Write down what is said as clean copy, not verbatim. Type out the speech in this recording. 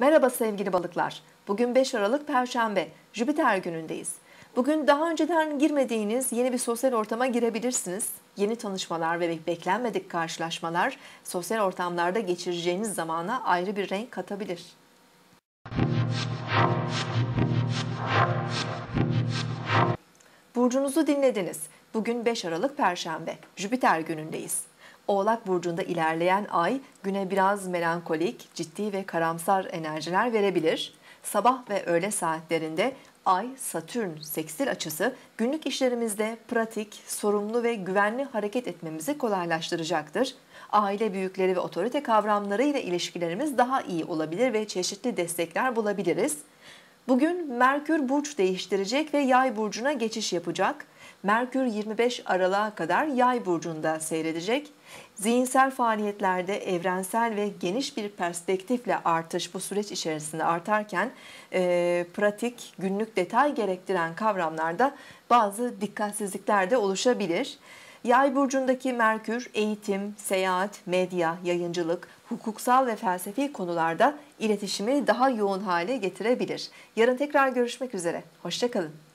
Merhaba sevgili balıklar. Bugün 5 Aralık Perşembe, Jüpiter günündeyiz. Bugün daha önceden girmediğiniz yeni bir sosyal ortama girebilirsiniz. Yeni tanışmalar ve beklenmedik karşılaşmalar sosyal ortamlarda geçireceğiniz zamana ayrı bir renk katabilir. Burcunuzu dinlediniz. Bugün 5 Aralık Perşembe, Jüpiter günündeyiz. Oğlak burcunda ilerleyen ay güne biraz melankolik, ciddi ve karamsar enerjiler verebilir. Sabah ve öğle saatlerinde Ay-Satürn seksil açısı günlük işlerimizde pratik, sorumlu ve güvenli hareket etmemizi kolaylaştıracaktır. Aile büyükleri ve otorite kavramlarıyla ilişkilerimiz daha iyi olabilir ve çeşitli destekler bulabiliriz. Bugün Merkür burç değiştirecek ve Yay burcuna geçiş yapacak. Merkür 25 Aralık'a kadar Yay burcunda seyredecek. Zihinsel faaliyetlerde evrensel ve geniş bir perspektifle artış bu süreç içerisinde artarken pratik, günlük detay gerektiren kavramlarda bazı dikkatsizlikler de oluşabilir. Yay burcundaki Merkür, eğitim, seyahat, medya, yayıncılık, hukuksal ve felsefi konularda iletişimi daha yoğun hale getirebilir. Yarın tekrar görüşmek üzere. Hoşça kalın.